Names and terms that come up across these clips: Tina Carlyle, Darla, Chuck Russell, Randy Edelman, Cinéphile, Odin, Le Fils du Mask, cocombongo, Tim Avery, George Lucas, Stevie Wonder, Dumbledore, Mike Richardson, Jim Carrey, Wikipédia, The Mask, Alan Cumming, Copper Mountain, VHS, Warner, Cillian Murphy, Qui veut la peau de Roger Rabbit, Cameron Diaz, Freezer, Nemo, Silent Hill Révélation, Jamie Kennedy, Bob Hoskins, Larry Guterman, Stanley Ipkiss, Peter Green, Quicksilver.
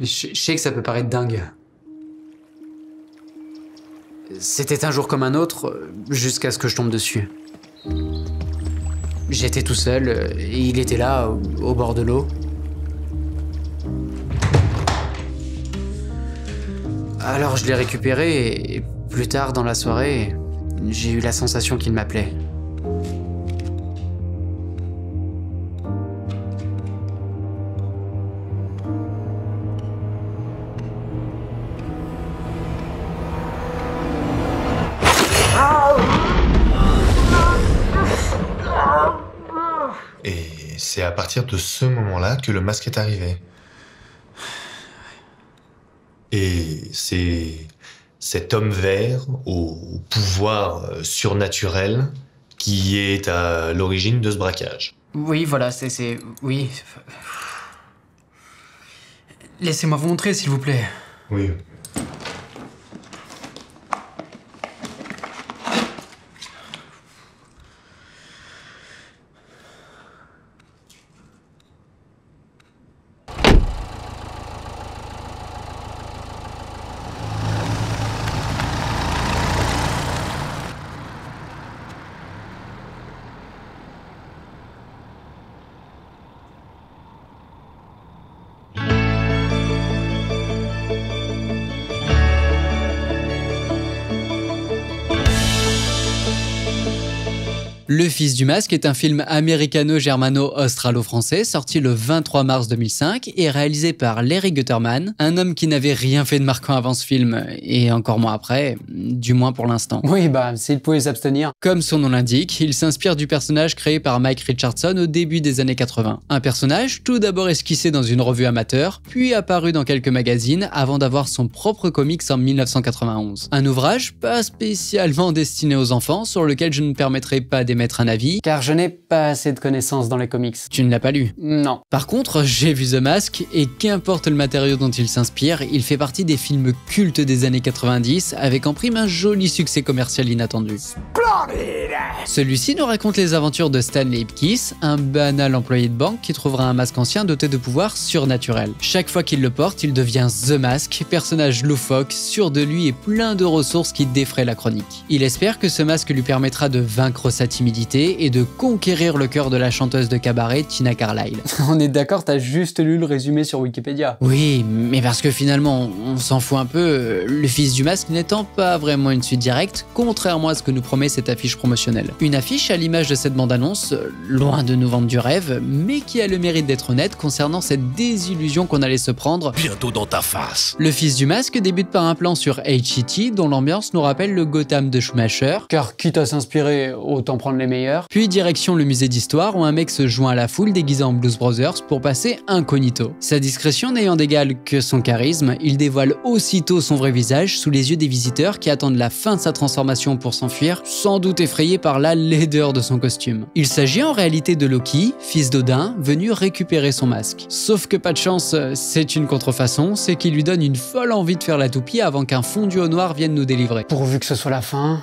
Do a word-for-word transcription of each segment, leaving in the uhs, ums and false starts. Je, je sais que ça peut paraître dingue. C'était un jour comme un autre, jusqu'à ce que je tombe dessus. J'étais tout seul, et il était là, au, au bord de l'eau. Alors je l'ai récupéré, et plus tard dans la soirée, j'ai eu la sensation qu'il m'appelait. C'est à partir de ce moment-là que le masque est arrivé. Et c'est cet homme vert au pouvoir surnaturel qui est à l'origine de ce braquage. Oui, voilà, c'est... Oui. Laissez-moi vous montrer, s'il vous plaît. Oui. Le Fils du Masque est un film américano-germano-australo-français sorti le vingt-trois mars deux mille cinq et réalisé par Larry Guterman, un homme qui n'avait rien fait de marquant avant ce film, et encore moins après, du moins pour l'instant. Oui, bah, s'il pouvait s'abstenir. Comme son nom l'indique, il s'inspire du personnage créé par Mike Richardson au début des années quatre-vingt. Un personnage tout d'abord esquissé dans une revue amateur, puis apparu dans quelques magazines avant d'avoir son propre comics en mille neuf cent quatre-vingt-onze. Un ouvrage pas spécialement destiné aux enfants, sur lequel je ne permettrai pas d'émettre un avis, car je n'ai pas assez de connaissances dans les comics. Tu ne l'as pas lu? Non. Par contre, j'ai vu The Mask, et qu'importe le matériau dont il s'inspire, il fait partie des films cultes des années quatre-vingt-dix, avec en prime un joli succès commercial inattendu. Splendide. Celui-ci nous raconte les aventures de Stanley Ipkiss, un banal employé de banque qui trouvera un masque ancien doté de pouvoirs surnaturels. Chaque fois qu'il le porte, il devient The Mask, personnage loufoque, sûr de lui et plein de ressources qui défraient la chronique. Il espère que ce masque lui permettra de vaincre sa timidité et de conquérir le cœur de la chanteuse de cabaret Tina Carlyle. On est d'accord, t'as juste lu le résumé sur Wikipédia. Oui, mais parce que finalement, on s'en fout un peu, le Fils du Masque n'étant pas vraiment une suite directe, contrairement à ce que nous promet cette affiche promotionnelle. Une affiche à l'image de cette bande-annonce, loin de nous vendre du rêve, mais qui a le mérite d'être honnête concernant cette désillusion qu'on allait se prendre bientôt dans ta face. Le Fils du Masque débute par un plan sur H E T dont l'ambiance nous rappelle le Gotham de Schumacher, car quitte à s'inspirer, autant prendre les meilleurs. Puis direction le musée d'histoire où un mec se joint à la foule déguisé en Blues Brothers pour passer incognito. Sa discrétion n'ayant d'égal que son charisme, il dévoile aussitôt son vrai visage sous les yeux des visiteurs qui attendent la fin de sa transformation pour s'enfuir, sans doute effrayés par la laideur de son costume. Il s'agit en réalité de Loki, fils d'Odin, venu récupérer son masque. Sauf que pas de chance, c'est une contrefaçon, c'est qui lui donne une folle envie de faire la toupie avant qu'un fondu au noir vienne nous délivrer. Pourvu que ce soit la fin...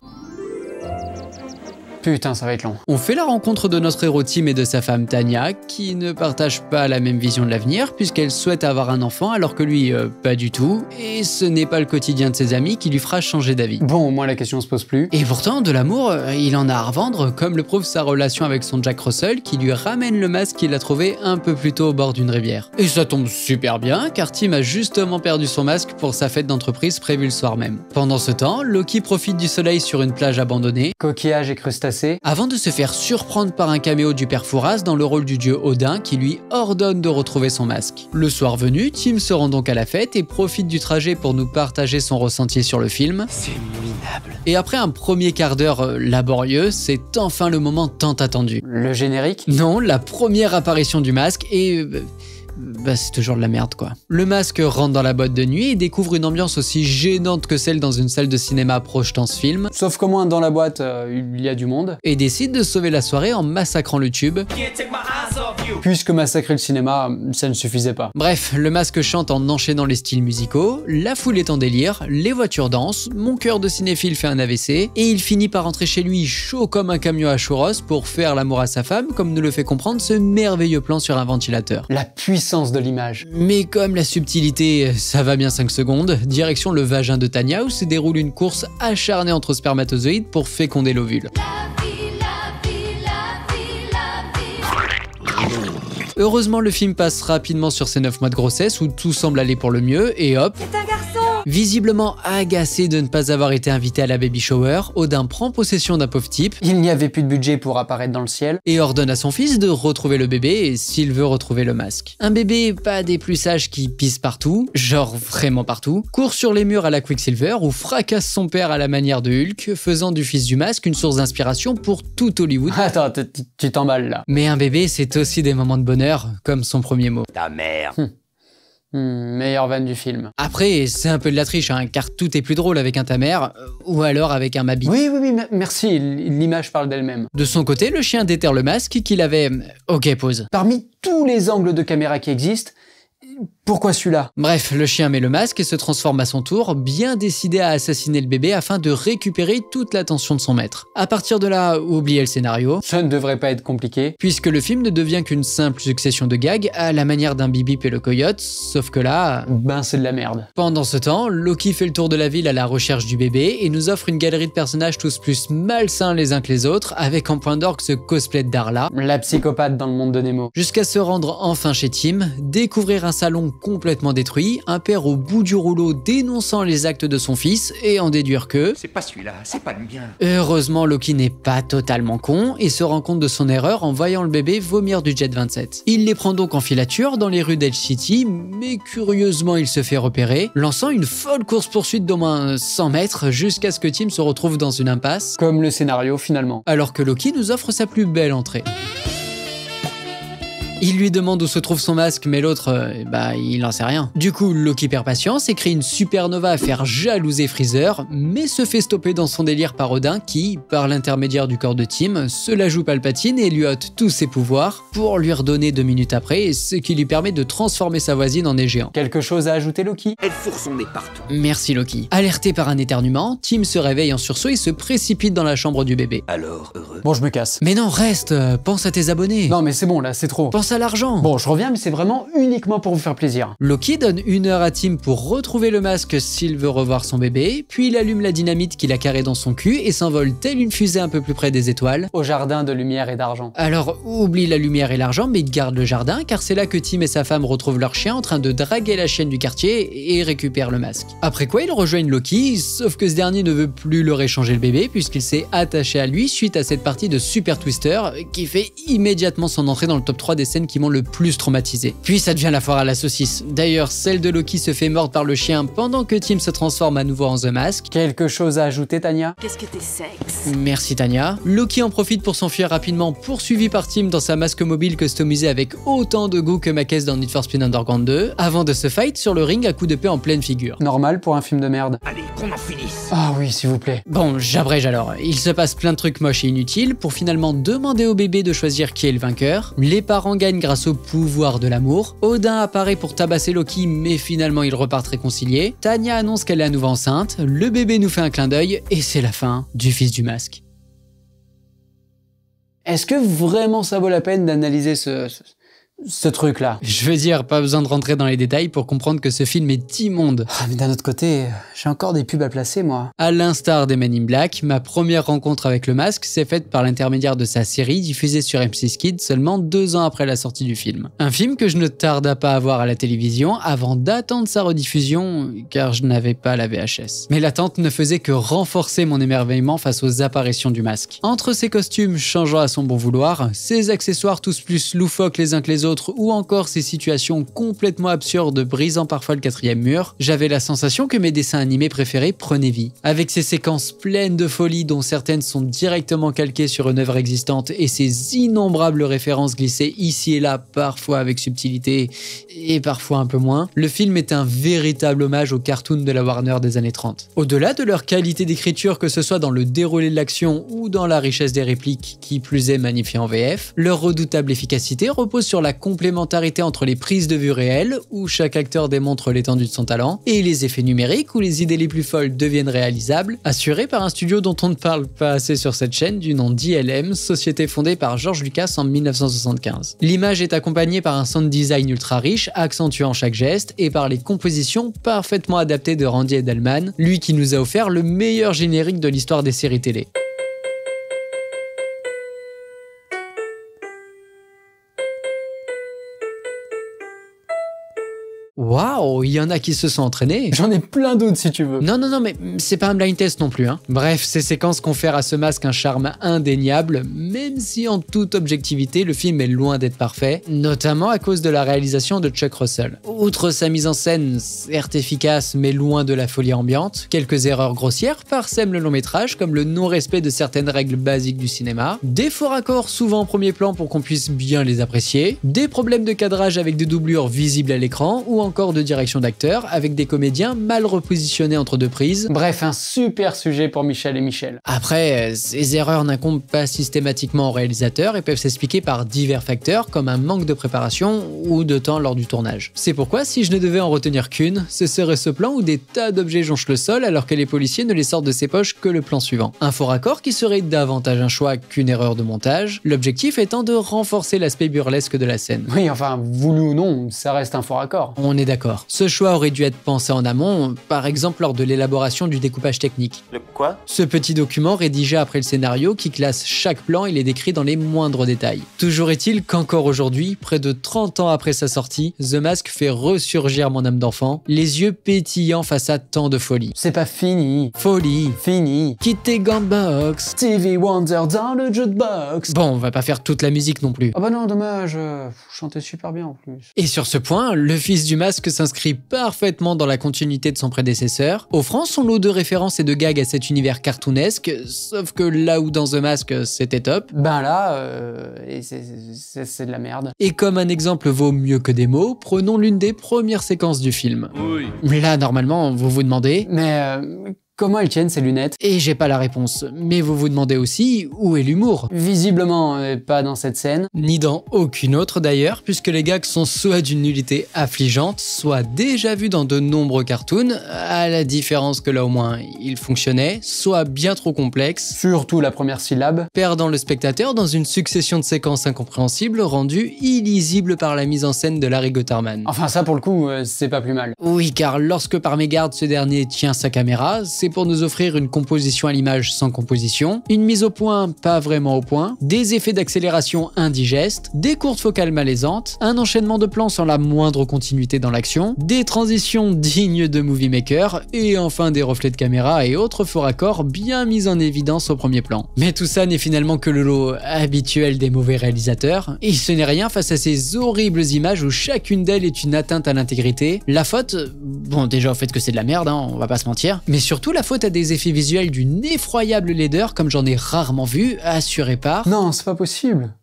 Putain, ça va être long. On fait la rencontre de notre héros Tim et de sa femme Tania, qui ne partagent pas la même vision de l'avenir, puisqu'elle souhaite avoir un enfant, alors que lui, euh, pas du tout, et ce n'est pas le quotidien de ses amis qui lui fera changer d'avis. Bon, au moins la question se pose plus. Et pourtant, de l'amour, euh, il en a à revendre, comme le prouve sa relation avec son Jack Russell, qui lui ramène le masque qu'il a trouvé un peu plus tôt au bord d'une rivière. Et ça tombe super bien, car Tim a justement perdu son masque pour sa fête d'entreprise prévue le soir même. Pendant ce temps, Loki profite du soleil sur une plage abandonnée, coquillages et crustacés, avant de se faire surprendre par un caméo du père Fouras dans le rôle du dieu Odin qui lui ordonne de retrouver son masque. Le soir venu, Tim se rend donc à la fête et profite du trajet pour nous partager son ressenti sur le film. C'est minable. Et après un premier quart d'heure laborieux, c'est enfin le moment tant attendu. Le générique? Non, la première apparition du masque et... Bah c'est toujours de la merde quoi. Le masque rentre dans la boîte de nuit et découvre une ambiance aussi gênante que celle dans une salle de cinéma projetant ce film. Sauf qu'au moins dans la boîte, euh, il y a du monde. Et décide de sauver la soirée en massacrant le tube. Yeah, puisque massacrer le cinéma, ça ne suffisait pas. Bref, le masque chante en enchaînant les styles musicaux, la foule est en délire, les voitures dansent, mon cœur de cinéphile fait un A V C, et il finit par rentrer chez lui chaud comme un camion à churros pour faire l'amour à sa femme, comme nous le fait comprendre ce merveilleux plan sur un ventilateur. La puissance de l'image. Mais comme la subtilité, ça va bien cinq secondes, direction le vagin de Tania où se déroule une course acharnée entre spermatozoïdes pour féconder l'ovule. Heureusement, le film passe rapidement sur ses neuf mois de grossesse où tout semble aller pour le mieux et hop. C'est un garçon ! Visiblement agacé de ne pas avoir été invité à la baby shower, Odin prend possession d'un pauvre type. Il n'y avait plus de budget pour apparaître dans le ciel. Et ordonne à son fils de retrouver le bébé et s'il veut retrouver le masque. Un bébé pas des plus sages qui pisse partout, genre vraiment partout, court sur les murs à la Quicksilver ou fracasse son père à la manière de Hulk, faisant du fils du masque une source d'inspiration pour tout Hollywood. Attends, tu t'emballes là. Mais un bébé, c'est aussi des moments de bonheur, comme son premier mot. Ta mère. Hum. Hum, meilleure vanne du film. Après, c'est un peu de la triche, hein, car tout est plus drôle avec un ta mère, euh, ou alors avec un mabi. Oui, oui, oui, merci, l'image parle d'elle-même. De son côté, le chien déterre le masque qu'il avait... Ok, pause. Parmi tous les angles de caméra qui existent, pourquoi celui-là? Bref, le chien met le masque et se transforme à son tour, bien décidé à assassiner le bébé afin de récupérer toute l'attention de son maître. À partir de là, oubliez le scénario. Ça ne devrait pas être compliqué. Puisque le film ne devient qu'une simple succession de gags à la manière d'un Bip-Bip et le coyote, sauf que là... Ben c'est de la merde. Pendant ce temps, Loki fait le tour de la ville à la recherche du bébé et nous offre une galerie de personnages tous plus malsains les uns que les autres, avec en point d'orgue ce cosplay de Darla, la psychopathe dans le monde de Nemo, jusqu'à se rendre enfin chez Tim, découvrir un salon complètement détruit, un père au bout du rouleau dénonçant les actes de son fils et en déduire que... C'est pas celui-là, c'est pas le mien. Heureusement, Loki n'est pas totalement con et se rend compte de son erreur en voyant le bébé vomir du jet vingt-sept. Il les prend donc en filature dans les rues d'H E T, mais curieusement il se fait repérer, lançant une folle course-poursuite d'au moins cent mètres jusqu'à ce que Tim se retrouve dans une impasse. Comme le scénario finalement. Alors que Loki nous offre sa plus belle entrée. Il lui demande où se trouve son masque, mais l'autre, euh, bah, il n'en sait rien. Du coup, Loki perd patience et crée une supernova à faire jalouser Freezer, mais se fait stopper dans son délire par Odin qui, par l'intermédiaire du corps de Tim, se la joue Palpatine et lui ôte tous ses pouvoirs pour lui redonner deux minutes après, ce qui lui permet de transformer sa voisine en nez géant. Quelque chose à ajouter, Loki? Elle fourre son nez partout. Merci, Loki. Alerté par un éternuement, Tim se réveille en sursaut et se précipite dans la chambre du bébé. Alors, heureux? Bon, je me casse. Mais non, reste, euh, pense à tes abonnés. Non, mais c'est bon, là, c'est trop. Pense à l'argent. Bon, je reviens, mais c'est vraiment uniquement pour vous faire plaisir. Loki donne une heure à Tim pour retrouver le masque s'il veut revoir son bébé, puis il allume la dynamite qu'il a carrée dans son cul et s'envole telle une fusée un peu plus près des étoiles. Au jardin de lumière et d'argent. Alors, oublie la lumière et l'argent, mais garde le jardin, car c'est là que Tim et sa femme retrouvent leur chien en train de draguer la chienne du quartier et récupèrent le masque. Après quoi, ils rejoignent Loki, sauf que ce dernier ne veut plus leur échanger le bébé, puisqu'il s'est attaché à lui suite à cette partie de Super Twister, qui fait immédiatement son entrée dans le top trois des qui m'ont le plus traumatisé. Puis ça devient la foire à la saucisse. D'ailleurs, celle de Loki se fait mordre par le chien pendant que Tim se transforme à nouveau en The Mask. Quelque chose à ajouter, Tania? Qu'est-ce que t'es sexe? Merci, Tania. Loki en profite pour s'enfuir rapidement, poursuivi par Tim dans sa masque mobile customisée avec autant de goût que ma caisse dans Need for Speed Underground deux, avant de se fight sur le ring à coups de paix en pleine figure. Normal pour un film de merde. Allez, qu'on en finisse. Ah oui, s'il vous plaît. Bon, j'abrège alors. Il se passe plein de trucs moches et inutiles pour finalement demander au bébé de choisir qui est le vainqueur. Les parents grâce au pouvoir de l'amour. Odin apparaît pour tabasser Loki, mais finalement ils repartent réconciliés. Tania annonce qu'elle est à nouveau enceinte, le bébé nous fait un clin d'œil, et c'est la fin du fils du masque. Est-ce que vraiment ça vaut la peine d'analyser ce... ce... ce truc-là? Je veux dire, pas besoin de rentrer dans les détails pour comprendre que ce film est immonde. Ah, mais d'un autre côté, j'ai encore des pubs à placer, moi. À l'instar des Men in Black, ma première rencontre avec le masque s'est faite par l'intermédiaire de sa série diffusée sur M six Kids seulement deux ans après la sortie du film. Un film que je ne tarda pas à voir à la télévision avant d'attendre sa rediffusion, car je n'avais pas la V H S. Mais l'attente ne faisait que renforcer mon émerveillement face aux apparitions du masque. Entre ses costumes changeant à son bon vouloir, ses accessoires tous plus loufoques les uns que les autres, autres ou encore ces situations complètement absurdes brisant parfois le quatrième mur, j'avais la sensation que mes dessins animés préférés prenaient vie. Avec ces séquences pleines de folie dont certaines sont directement calquées sur une œuvre existante et ces innombrables références glissées ici et là, parfois avec subtilité et parfois un peu moins, le film est un véritable hommage aux cartoons de la Warner des années trente. Au-delà de leur qualité d'écriture, que ce soit dans le déroulé de l'action ou dans la richesse des répliques, qui plus est magnifiée en V F, leur redoutable efficacité repose sur la complémentarité entre les prises de vue réelles, où chaque acteur démontre l'étendue de son talent, et les effets numériques, où les idées les plus folles deviennent réalisables, assurés par un studio dont on ne parle pas assez sur cette chaîne, du nom d'I L M, société fondée par George Lucas en mille neuf cent soixante-quinze. L'image est accompagnée par un sound design ultra riche, accentuant chaque geste, et par les compositions parfaitement adaptées de Randy Edelman, lui qui nous a offert le meilleur générique de l'histoire des séries télé. Waouh, il y en a qui se sont entraînés. J'en ai plein d'autres si tu veux. Non, non, non, mais c'est pas un blind test non plus. Hein. Bref, ces séquences confèrent à ce masque un charme indéniable, même si en toute objectivité, le film est loin d'être parfait, notamment à cause de la réalisation de Chuck Russell. Outre sa mise en scène, certes efficace, mais loin de la folie ambiante, quelques erreurs grossières parsèment le long métrage, comme le non-respect de certaines règles basiques du cinéma, des faux raccords souvent en premier plan pour qu'on puisse bien les apprécier, des problèmes de cadrage avec des doublures visibles à l'écran, ou encore de direction d'acteurs, avec des comédiens mal repositionnés entre deux prises. Bref, un super sujet pour Michel et Michel. Après, ces erreurs n'incombent pas systématiquement aux réalisateurs et peuvent s'expliquer par divers facteurs comme un manque de préparation ou de temps lors du tournage. C'est pourquoi, si je ne devais en retenir qu'une, ce serait ce plan où des tas d'objets jonchent le sol alors que les policiers ne les sortent de ses poches que le plan suivant. Un faux raccord qui serait davantage un choix qu'une erreur de montage, l'objectif étant de renforcer l'aspect burlesque de la scène. Oui, enfin, voulu ou non, ça reste un faux raccord. On est d'accord. Ce choix aurait dû être pensé en amont, par exemple lors de l'élaboration du découpage technique. Le quoi ? Ce petit document rédigé après le scénario qui classe chaque plan et les décrit dans les moindres détails. Toujours est-il qu'encore aujourd'hui, près de trente ans après sa sortie, The Mask fait ressurgir mon âme d'enfant, les yeux pétillants face à tant de folie. C'est pas fini. Folie. Fini. Quitter Gunbox. Stevie Wonder dans le jukebox. Bon, on va pas faire toute la musique non plus. Ah bah non, dommage, euh, vous chantez super bien en plus. Et sur ce point, le fils du Mask que s'inscrit parfaitement dans la continuité de son prédécesseur, offrant son lot de références et de gags à cet univers cartoonesque, sauf que là où dans The Mask c'était top, ben là, euh, c'est de la merde. Et comme un exemple vaut mieux que des mots, prenons l'une des premières séquences du film. Oui. Là, normalement, vous vous demandez... Mais... Euh... Comment elles tiennent ces lunettes? Et j'ai pas la réponse. Mais vous vous demandez aussi, où est l'humour? Visiblement, euh, pas dans cette scène. Ni dans aucune autre d'ailleurs, puisque les gags sont soit d'une nullité affligeante, soit déjà vus dans de nombreux cartoons, à la différence que là au moins ils fonctionnaient, soit bien trop complexes, surtout la première syllabe, perdant le spectateur dans une succession de séquences incompréhensibles rendues illisibles par la mise en scène de Larry Guterman. Enfin ça pour le coup, euh, c'est pas plus mal. Oui, car lorsque par mégarde ce dernier tient sa caméra, c'est pour nous offrir une composition à l'image sans composition, une mise au point pas vraiment au point, des effets d'accélération indigestes, des courtes focales malaisantes, un enchaînement de plans sans la moindre continuité dans l'action, des transitions dignes de movie maker, et enfin des reflets de caméra et autres faux raccords bien mis en évidence au premier plan. Mais tout ça n'est finalement que le lot habituel des mauvais réalisateurs, et ce n'est rien face à ces horribles images où chacune d'elles est une atteinte à l'intégrité. La faute, bon déjà au fait que c'est de la merde, hein, on va pas se mentir, mais surtout la faute à des effets visuels d'une effroyable laideur comme j'en ai rarement vu, assuré par... Non, c'est pas possible.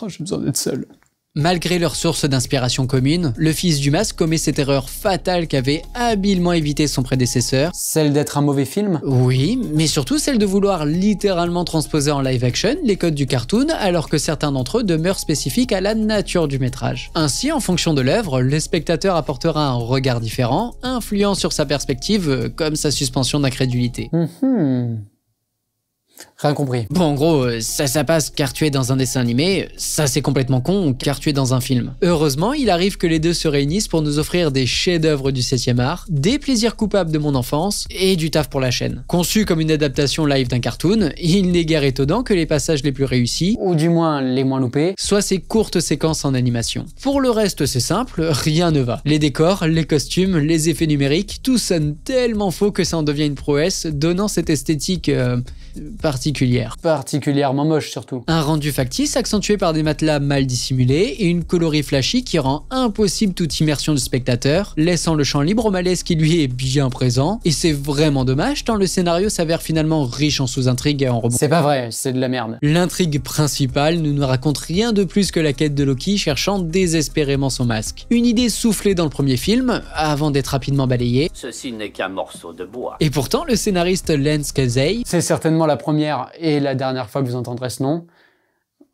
Oh, j'ai besoin d'être seul. Malgré leur source d'inspiration commune, le fils du Masque commet cette erreur fatale qu'avait habilement évité son prédécesseur. Celle d'être un mauvais film? Oui, mais surtout celle de vouloir littéralement transposer en live action les codes du cartoon alors que certains d'entre eux demeurent spécifiques à la nature du métrage. Ainsi, en fonction de l'œuvre, le spectateur apportera un regard différent, influent sur sa perspective comme sa suspension d'incrédulité. Mmh. Rien compris. Bon, en gros, ça, ça passe car tu es dans un dessin animé, ça c'est complètement con car tu es dans un film. Heureusement, il arrive que les deux se réunissent pour nous offrir des chefs-d'œuvre du septième art, des plaisirs coupables de mon enfance et du taf pour la chaîne. Conçu comme une adaptation live d'un cartoon, il n'est guère étonnant que les passages les plus réussis, ou du moins les moins loupés, soient ces courtes séquences en animation. Pour le reste, c'est simple, rien ne va. Les décors, les costumes, les effets numériques, tout sonne tellement faux que ça en devient une prouesse, donnant cette esthétique... Euh, particulière. Particulièrement moche surtout. Un rendu factice accentué par des matelas mal dissimulés et une colorie flashy qui rend impossible toute immersion du spectateur, laissant le champ libre au malaise qui lui est bien présent, et c'est vraiment dommage tant le scénario s'avère finalement riche en sous-intrigues et en rebonds. C'est pas vrai, c'est de la merde. L'intrigue principale ne nous raconte rien de plus que la quête de Loki cherchant désespérément son masque. Une idée soufflée dans le premier film, avant d'être rapidement balayée. Ceci n'est qu'un morceau de bois. Et pourtant, le scénariste Lance Cazey, c'est certainement la première et la dernière fois que vous entendrez ce nom,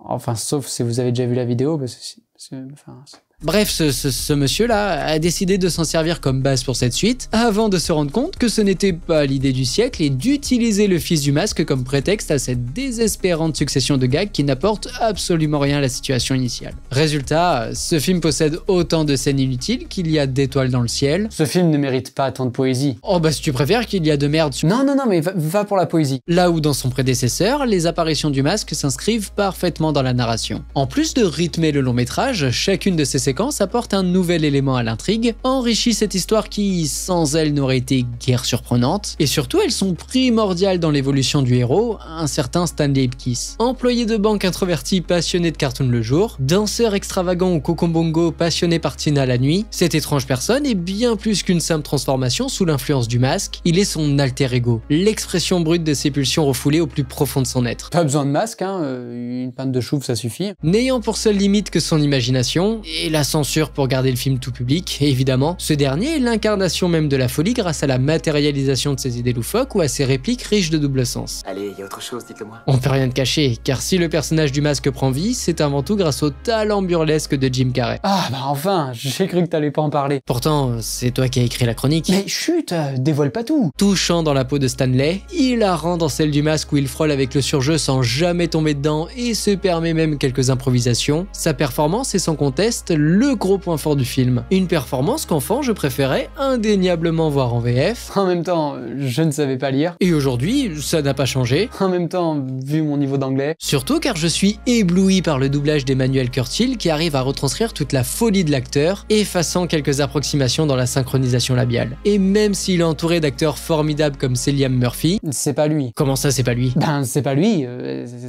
Enfin, sauf si vous avez déjà vu la vidéo, parce que c'est, c'est, enfin, c'est... Bref, ce, ce, ce monsieur-là a décidé de s'en servir comme base pour cette suite, avant de se rendre compte que ce n'était pas l'idée du siècle et d'utiliser le fils du masque comme prétexte à cette désespérante succession de gags qui n'apporte absolument rien à la situation initiale. Résultat, ce film possède autant de scènes inutiles qu'il y a d'étoiles dans le ciel. Ce film ne mérite pas tant de poésie. Oh bah si tu préfères qu'il y a de merde... Sur... Non, non, non, mais va, va pour la poésie. Là où dans son prédécesseur, les apparitions du masque s'inscrivent parfaitement dans la narration. En plus de rythmer le long métrage, chacune de ces séquence apporte un nouvel élément à l'intrigue, enrichit cette histoire qui, sans elle, n'aurait été guère surprenante, et surtout elles sont primordiales dans l'évolution du héros, un certain Stanley Ipkiss. Employé de banque introverti passionné de cartoon le jour, danseur extravagant au cocombongo passionné par Tina la nuit, cette étrange personne est bien plus qu'une simple transformation sous l'influence du masque, il est son alter ego, l'expression brute de ses pulsions refoulées au plus profond de son être. Pas besoin de masque, hein, une panne de chouffe ça suffit. N'ayant pour seule limite que son imagination, et la censure pour garder le film tout public, évidemment. Ce dernier est l'incarnation même de la folie grâce à la matérialisation de ses idées loufoques ou à ses répliques riches de double sens. Allez, y a autre chose, dites-le-moi. On peut rien te cacher, car si le personnage du masque prend vie, c'est avant tout grâce au talent burlesque de Jim Carrey. Ah bah enfin, j'ai cru que t'allais pas en parler. Pourtant, c'est toi qui as écrit la chronique. Mais chut, euh, dévoile pas tout. Touchant dans la peau de Stanley, il la rend dans celle du masque où il frôle avec le surjeu sans jamais tomber dedans et se permet même quelques improvisations. Sa performance est sans conteste le gros point fort du film. Une performance qu'enfant je préférais indéniablement voir en V F. En même temps, je ne savais pas lire. Et aujourd'hui, ça n'a pas changé. En même temps, vu mon niveau d'anglais. Surtout car je suis ébloui par le doublage d'Emmanuel Curtil qui arrive à retranscrire toute la folie de l'acteur, effaçant quelques approximations dans la synchronisation labiale. Et même s'il est entouré d'acteurs formidables comme Cillian Murphy... C'est pas lui. Comment ça c'est pas lui? Ben c'est pas lui,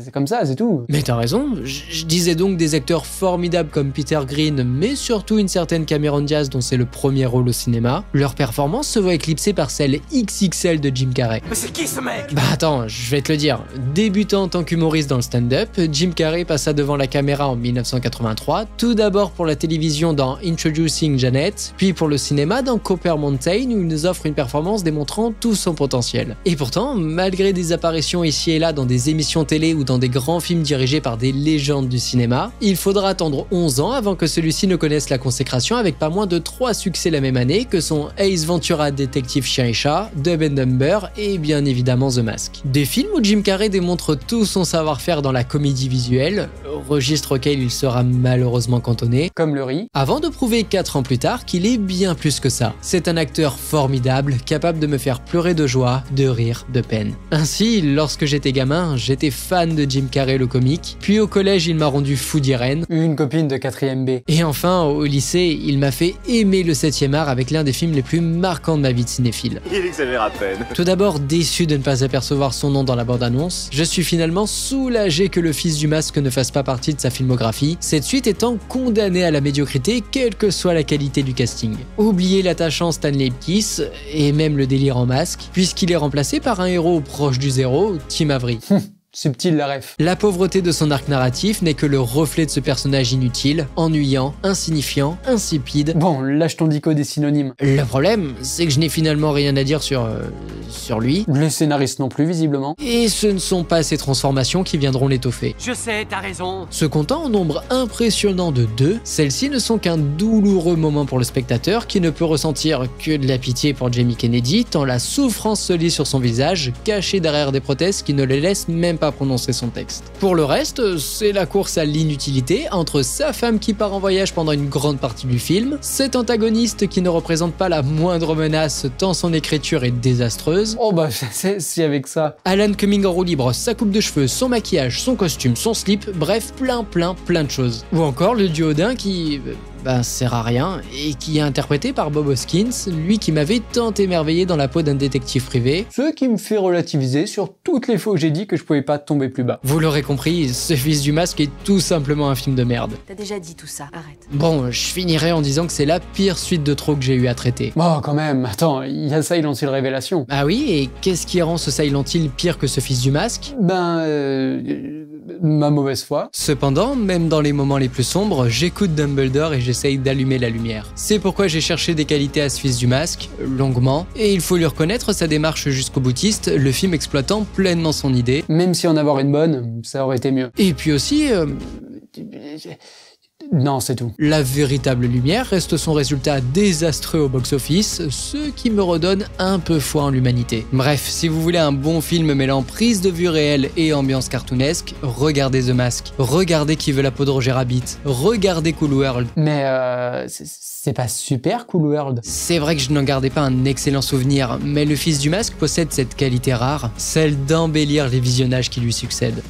c'est comme ça, c'est tout. Mais t'as raison, je disais donc des acteurs formidables comme Peter Green, mais surtout une certaine Cameron Diaz dont c'est le premier rôle au cinéma, leur performance se voit éclipsée par celle X X L de Jim Carrey. Mais c'est qui ce mec? Bah attends, je vais te le dire. Débutant en tant qu'humoriste dans le stand-up, Jim Carrey passa devant la caméra en mille neuf cent quatre-vingt-trois, tout d'abord pour la télévision dans Introducing Janet, puis pour le cinéma dans Copper Mountain où il nous offre une performance démontrant tout son potentiel. Et pourtant, malgré des apparitions ici et là dans des émissions télé ou dans des grands films dirigés par des légendes du cinéma, il faudra attendre onze ans avant que celui-ci ne connaissent la consécration avec pas moins de trois succès la même année que sont Ace Ventura Détective Chien et Chat, Dumb and Dumber et bien évidemment The Mask. Des films où Jim Carrey démontre tout son savoir-faire dans la comédie visuelle, registre auquel il sera malheureusement cantonné, comme le riz, avant de prouver quatre ans plus tard qu'il est bien plus que ça. C'est un acteur formidable, capable de me faire pleurer de joie, de rire, de peine. Ainsi, lorsque j'étais gamin, j'étais fan de Jim Carrey le comique, puis au collège il m'a rendu fou d'Irène, une copine de quatrième B. Et enfin, au lycée, il m'a fait aimer le septième art avec l'un des films les plus marquants de ma vie de cinéphile. Il exagère à peine. Tout d'abord, déçu de ne pas apercevoir son nom dans la bande-annonce, je suis finalement soulagé que le fils du masque ne fasse pas partie de sa filmographie, cette suite étant condamnée à la médiocrité, quelle que soit la qualité du casting. Oubliez l'attachant Stanley Ipkiss, et même le délire en masque, puisqu'il est remplacé par un héros proche du zéro, Tim Avery. Subtil la ref. La pauvreté de son arc narratif n'est que le reflet de ce personnage inutile, ennuyant, insignifiant, insipide. Bon, lâche ton dico des synonymes. Le problème, c'est que je n'ai finalement rien à dire sur... Euh, sur lui. Le scénariste non plus, visiblement. Et ce ne sont pas ces transformations qui viendront l'étoffer. Je sais, t'as raison. Se comptant en nombre impressionnant de deux, celles-ci ne sont qu'un douloureux moment pour le spectateur qui ne peut ressentir que de la pitié pour Jamie Kennedy, tant la souffrance se lit sur son visage, cachée derrière des prothèses qui ne les laissent même pas à prononcer son texte. Pour le reste, c'est la course à l'inutilité entre sa femme qui part en voyage pendant une grande partie du film, cet antagoniste qui ne représente pas la moindre menace tant son écriture est désastreuse. Oh bah c'est si avec ça. Alan Cumming en roue libre, sa coupe de cheveux, son maquillage, son costume, son slip, bref plein plein plein de choses. Ou encore le duo Odin qui... ben, sert à rien, et qui est interprété par Bob Hoskins, lui qui m'avait tant émerveillé dans la peau d'un détective privé. Ce qui me fait relativiser sur toutes les fois où j'ai dit que je pouvais pas tomber plus bas. Vous l'aurez compris, ce fils du masque est tout simplement un film de merde. T'as déjà dit tout ça, arrête. Bon, je finirai en disant que c'est la pire suite de trop que j'ai eu à traiter. Oh quand même, attends, il y a Silent Hill Révélation. Ah oui, et qu'est-ce qui rend ce Silent Hill pire que ce fils du masque? Ben... Euh... ma mauvaise foi. Cependant, même dans les moments les plus sombres, j'écoute Dumbledore et j'essaye d'allumer la lumière. C'est pourquoi j'ai cherché des qualités à ce fils du masque, longuement, et il faut lui reconnaître sa démarche jusqu'au boutiste, le film exploitant pleinement son idée. Même si en avoir une bonne, ça aurait été mieux. Et puis aussi... Euh... Non, c'est tout. La véritable lumière reste son résultat désastreux au box-office, ce qui me redonne un peu foi en l'humanité. Bref, si vous voulez un bon film mêlant prise de vue réelle et ambiance cartoonesque, regardez The Mask, regardez Qui veut la peau de Roger Rabbit, regardez Cool World. Mais euh, c'est pas super Cool World. C'est vrai que je n'en gardais pas un excellent souvenir, mais le fils du masque possède cette qualité rare, celle d'embellir les visionnages qui lui succèdent.